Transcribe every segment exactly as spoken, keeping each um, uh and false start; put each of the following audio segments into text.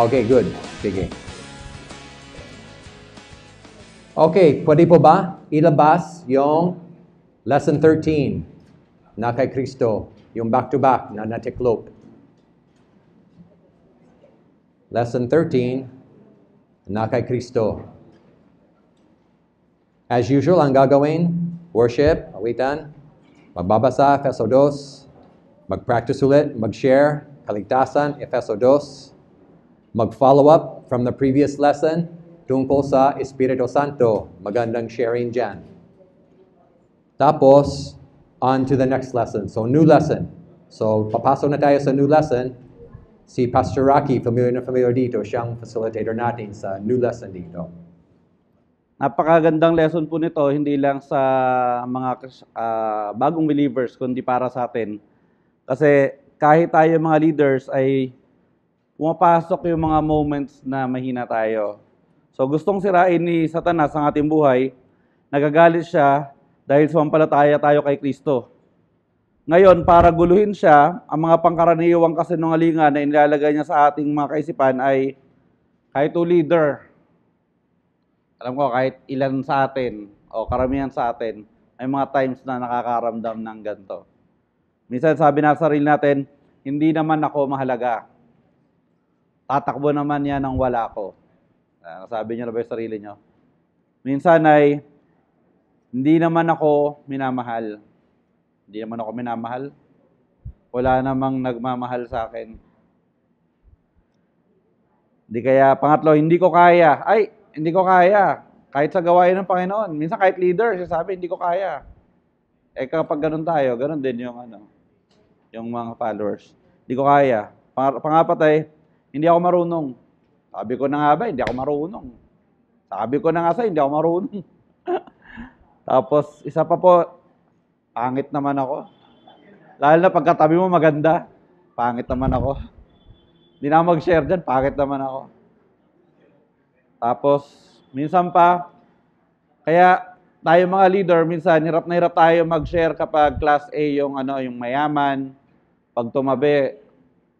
Okay, good. Sige. Okay, pwede po ba ilabas yung lesson thirteen na kay Cristo, yung back-to-back na natiklop? Lesson thirteen na kay Cristo. As usual, ang gagawin, worship, awitan, magbabasa, Efeso two, mag-practice ulit, mag-share, kaligtasan, Efeso two, mag-follow-up from the previous lesson, tungkol sa Espiritu Santo. Magandang sharing dyan. Tapos, on to the next lesson. So, new lesson. So, papasok na tayo sa new lesson. Si Pastor Rocky, familiar na familiar dito. Siyang facilitator natin sa new lesson dito. Napakagandang lesson po nito, hindi lang sa mga uh, bagong believers, kundi para sa atin. Kasi kahit tayo mga leaders ay pumapasok yung mga moments na mahina tayo. So gustong sirain ni Satanas ang ating buhay, nagagalit siya dahil sumampalataya tayo kay Kristo. Ngayon, para guluhin siya, ang mga pangkaraniwang kasinungalingan na inilalagay niya sa ating mga kaisipan ay kahit to leader. Alam ko, kahit ilan sa atin, o karamihan sa atin, may mga times na nakakaramdam ng ganito. Minsan sabi na sa sarili natin, hindi naman ako mahalaga. Tatakbo naman yan ang wala ko. Uh, sabi niyo na ba yung sarili niyo? Minsan ay, hindi naman ako minamahal. Hindi naman ako minamahal. Wala namang nagmamahal sa akin. Hindi kaya, pangatlo, hindi ko kaya. Ay, hindi ko kaya. Kahit sa gawain ng Panginoon. Minsan kahit leader, sabi, hindi ko kaya. Eh kapag ganun tayo, ganun din yung ano, yung mga followers. Hindi ko kaya. Pang- pangapat ay, hindi ako marunong. Sabi ko na nga ba, hindi ako marunong. Sabi ko na nga sa, hindi ako marunong. Tapos, isa pa po, pangit naman ako. Lalo na pagkatabi mo maganda, pangit naman ako. Hindi na mag-share dyan, pangit naman ako. Tapos, minsan pa, kaya tayo mga leader, minsan, hirap na hirap tayo mag-share kapag class A yung, ano, yung mayaman, pag tumabi,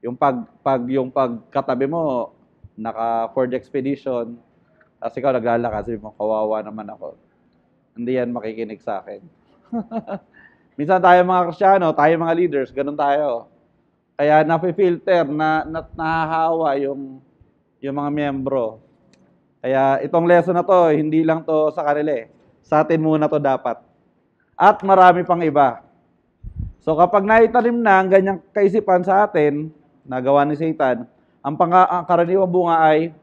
yung, pag, pag, yung pagkatabi mo, naka-Ford Expedition, tapos ikaw naglalakas, sabi mo, kawawa naman ako. Hindi yan makikinig sa akin. Minsan tayo mga Kristiyano, tayo mga leaders, ganun tayo. Kaya napifilter, na, na, nahahawa yung, yung mga miyembro. Kaya itong lesson na to, hindi lang to sa kanila eh. Sa atin muna to dapat. At marami pang iba. So kapag naitalim na ang ganyang kaisipan sa atin, nagawa ni Satan, Ang, pang- ang karaniwang bunga ay,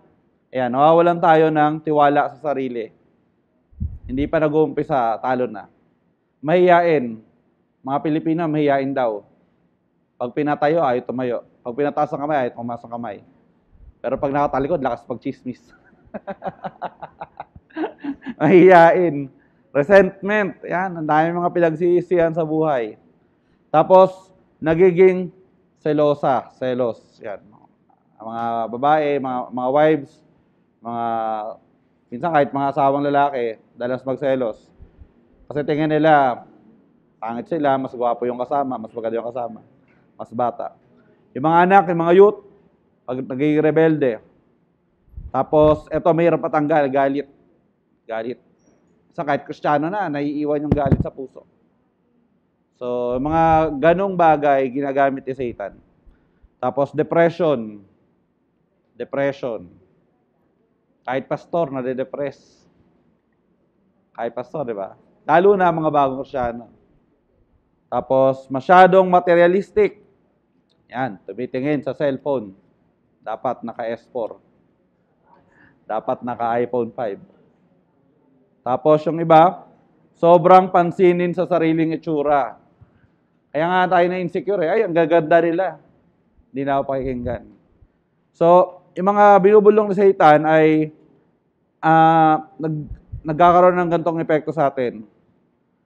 ayan, nawawalan tayo ng tiwala sa sarili. Hindi pa nag-uumpisa, talo na. Mahiyain. Mga Pilipino, mahiyain daw. Pag pinatayo, ayaw tumayo. Pag pinataas ang kamay, ayaw tumaas ang kamay. Pero pag nakatalikod, lakas pagchismis. Mahiyain. Resentment. Ayan, ang dami mga pinagsisihan sa buhay. Tapos, nagiging selosa. Selos. Ayan, mga babae, mga, mga wives, mga, minsan kahit mga asawang lalaki, dalas magselos. Kasi tingin nila, pangit sila, mas gwapo yung kasama, mas maganda yung kasama, mas bata. Yung mga anak, yung mga youth, pag nagiging rebelde. Tapos, eto, mahirap patanggal, galit. Galit. Sa kahit Kristiyano na, naiiwan yung galit sa puso. So, mga ganong bagay, ginagamit ni Satan. Tapos, depression. Depression. Kahit pastor, nade-depress. Kahit pastor, di ba? Lalo na mga bagong Kristiyano. Tapos, masyadong materialistic. Yan, tumitingin sa cellphone. Dapat naka-S four. Dapat naka-iPhone five. Tapos, yung iba, sobrang pansinin sa sariling itsura. Kaya nga tayo na insecure eh. Ay, ang gaganda nila. Hindi na ako pakikinggan. So, yung mga binubulong ni Satan ay uh, nag, nagkakaroon ng gantong epekto sa atin.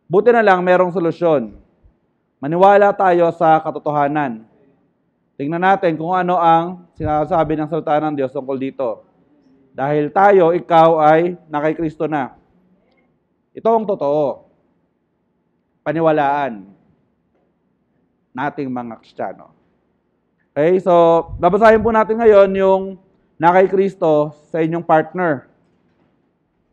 Buti na lang, merong solusyon. Maniwala tayo sa katotohanan. Tingnan natin kung ano ang sinasabi ng Saltaan ng Diyos tungkol dito. Dahil tayo, ikaw ay nakay Kristo na. Ito ang totoo. Paniwalaan nating mga Kristiyano. Okay, so babasahin po natin ngayon yung na kay Kristo sa inyong partner.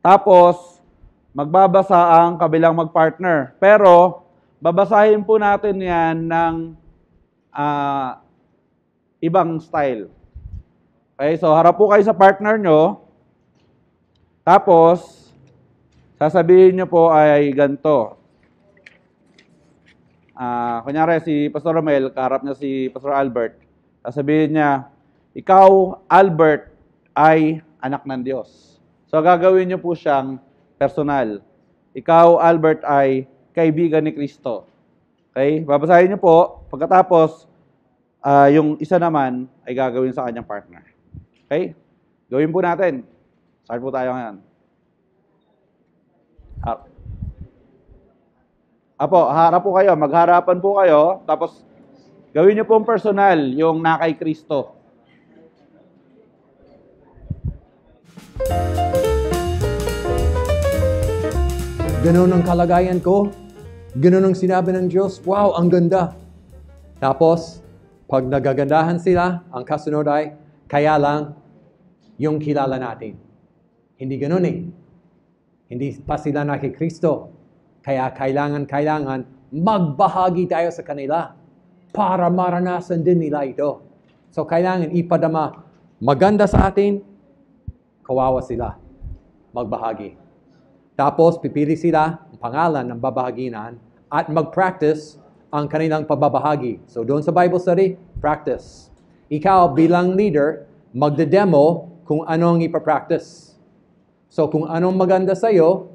Tapos, magbabasa ang kabilang magpartner. Pero, babasahin po natin yan ng uh, ibang style. Okay, so harap po kayo sa partner nyo. Tapos, sasabihin nyo po ay ganito. Uh, kunyari, si Pastor Romel, kaharap niya si Pastor Albert. Sasabihin niya, ikaw, Albert, ay anak ng Diyos. So, gagawin niyo po siyang personal. Ikaw, Albert, ay kaibigan ni Cristo. Okay? Babasahin niyo po. Pagkatapos, uh, yung isa naman ay gagawin sa kanyang partner. Okay? Gawin po natin. Start po tayo ngayon. Apo, harap po kayo. Magharapan po kayo. Tapos, gawin niyo pong personal yung na kay Kristo. Ganun ang kalagayan ko. Ganun ang sinabi ng Diyos. Wow, ang ganda. Tapos, pag nagagandahan sila, ang kasunod ay, kaya lang yung kilala natin. Hindi ganun eh. Hindi pa sila na kay Kristo. Kaya kailangan-kailangan magbahagi tayo sa kanila para maranasan din nila ito. So, kailangan ipadama. Maganda sa atin, kawawa sila. Magbahagi. Tapos, pipili sila ang pangalan ng babahaginan at mag-practice ang kanilang pagbabahagi. So, doon sa Bible study, practice. Ikaw, bilang leader, magde-demo kung anong ipapractice. So, kung anong maganda sa'yo,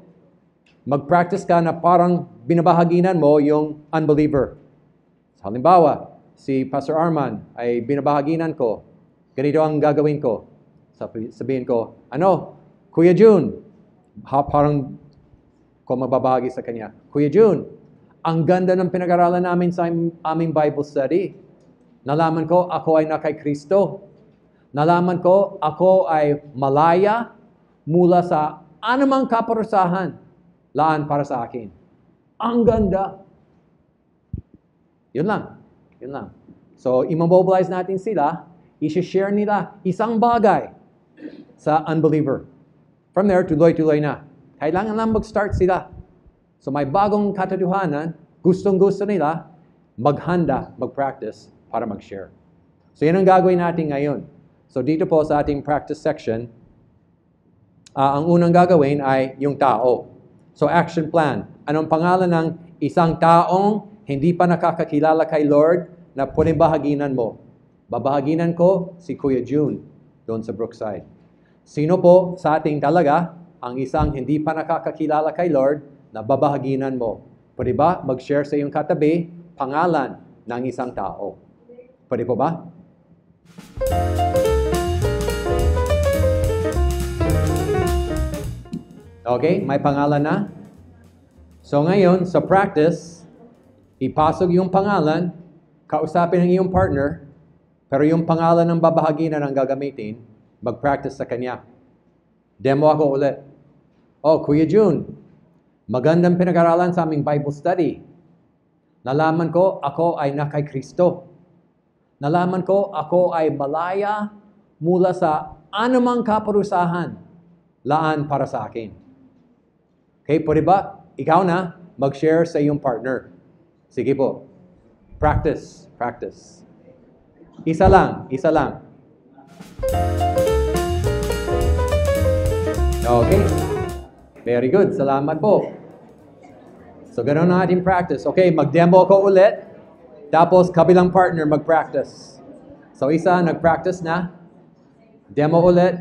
mag-practice ka na parang binabahaginan mo yung unbeliever. Halimbawa, si Pastor Arman ay binabahaginan ko. Ganito ang gagawin ko. Sabihin ko, ano, Kuya June, ha, parang ko magbabahagi sa kanya. Kuya June, ang ganda ng pinag-aralan namin sa aming Bible study. Nalaman ko ako ay na kay Kristo. Nalaman ko ako ay malaya mula sa anumang kaparusahan laan para sa akin. Ang ganda. Yun lang. Yun lang. So, i-mobilize natin sila, i-share nila isang bagay sa unbeliever. From there, tuloy-tuloy na. Kailangan lang mag-start sila. So, may bagong katotohanan, gustong-gusto nila, maghanda, mag-practice para mag-share. So, yun ang gagawin natin ngayon. So, dito po sa ating practice section, uh, ang unang gagawin ay yung tao. So, action plan. Anong pangalan ng isang taong hindi pa nakakakilala kay Lord na pwedeng bahaginan mo? Babahaginan ko si Kuya June doon sa Brookside. Sino po sa ating talaga ang isang hindi pa nakakakilala kay Lord na babahaginan mo? Pwede ba mag-share sa iyong katabi pangalan ng isang tao? Pwede po ba? Okay, may pangalan na. So ngayon, sa practice, ipasok yung pangalan, kausapin ng iyong partner, pero yung pangalan ng babahaginan ang gagamitin, mag-practice sa kanya. Demo ako ulit. Oh, Kuya June, magandang pinag-aralan sa aming Bible study. Nalaman ko ako ay na kay Kristo. Nalaman ko ako ay malaya mula sa anumang kaparusahan laan para sa akin. Okay, pwede ba? Ikaw na mag-share sa iyong partner. Sige po. Practice. Practice. Isa lang. Isa lang. Okay. Very good. Salamat po. So, ganoon na ating practice. Okay, mag-demo ko ulit. Tapos, kabilang partner mag-practice. So, isa, nag-practice na. Demo ulit.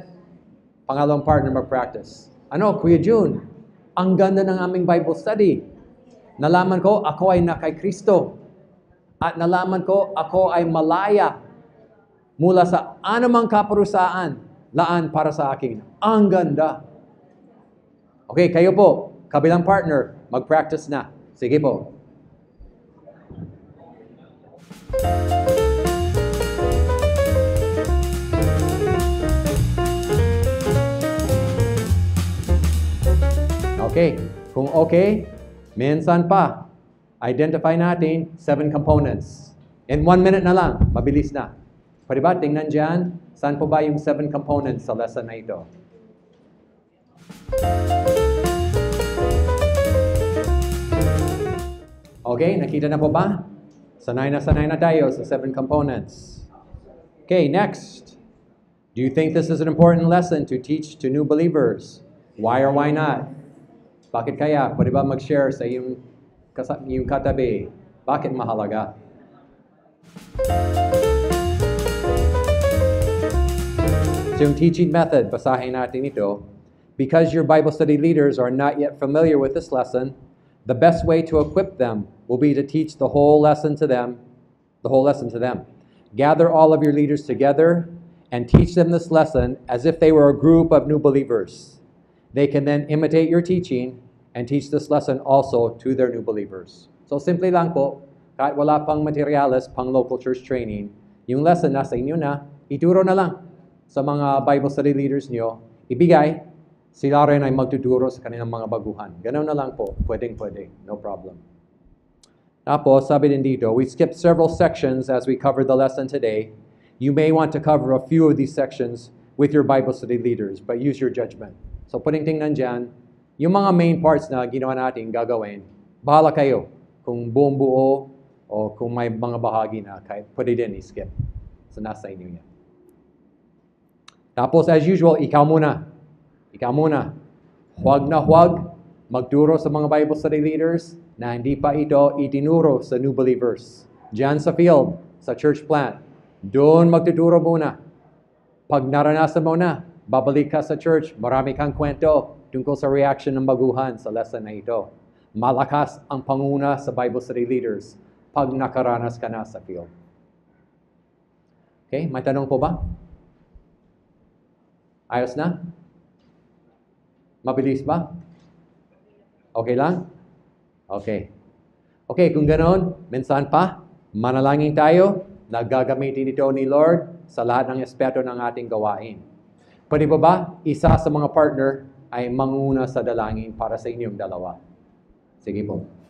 Pangalawang partner mag-practice. Ano, Kuya June? Ang ganda ng aming Bible study. Nalaman ko, ako ay na kay Kristo. At nalaman ko, ako ay malaya mula sa anumang kaparusaan laan para sa akin. Ang ganda. Okay, kayo po, kabilang partner, mag-practice na. Sige po. Okay, kung okay, minsan pa, identify natin seven components. In one minute na lang, mabilis na. Pwede ba? Tingnan dyan. Saan po ba yung seven components sa lesson na ito? Okay, nakita na po ba? Sanay na sanay na tayo sa seven components. Okay, next. Do you think this is an important lesson to teach to new believers? Why or why not? Bakit kaya? Pwede ba mag-share sa iyong, iyong katabi? Bakit mahalaga? So yung teaching method, basahin natin ito. Because your Bible study leaders are not yet familiar with this lesson, the best way to equip them will be to teach the whole lesson to them. The whole lesson to them. Gather all of your leaders together and teach them this lesson as if they were a group of new believers. They can then imitate your teaching and teach this lesson also to their new believers. So simply lang po, kahit wala pang materialis, pang local church training, yung lesson nasa inyo na, ituro na lang sa mga Bible study leaders nyo, ibigay, sila rin ay magtuturo sa kanilang mga baguhan. Ganun na lang po, pwedeng pwede, no problem. Tapos, sabi din dito, we skipped several sections as we covered the lesson today. You may want to cover a few of these sections with your Bible study leaders, but use your judgment. So, pwedeng tingnan dyan, yung mga main parts na ginawa natin, gagawin, bahala kayo kung buong buo o kung may mga bahagi na kahit pwede din i-skip. So, nasa inyo yan. Tapos, as usual, ikaw muna. Ikaw muna. Huwag na huwag magturo sa mga Bible study leaders na hindi pa ito itinuro sa new believers. Diyan sa field, sa church plant. Doon magtuturo muna. Pag naranasan mo na, babalik ka sa church, marami kang kwento tungkol sa reaction ng baguhan sa lesson na ito. Malakas ang panguna sa Bible study leaders pag nakaranas ka na sa field. Okay, may tanong po ba? Ayos na? Mabilis ba? Okay lang? Okay. Okay, kung ganoon, minsan pa, manalangin tayo. Nagagamitin ito ni Lord sa lahat ng espeto ng ating gawain. Pwede ba ba, isa sa mga partner ay manguna sa dalangin para sa inyong dalawa? Sige po.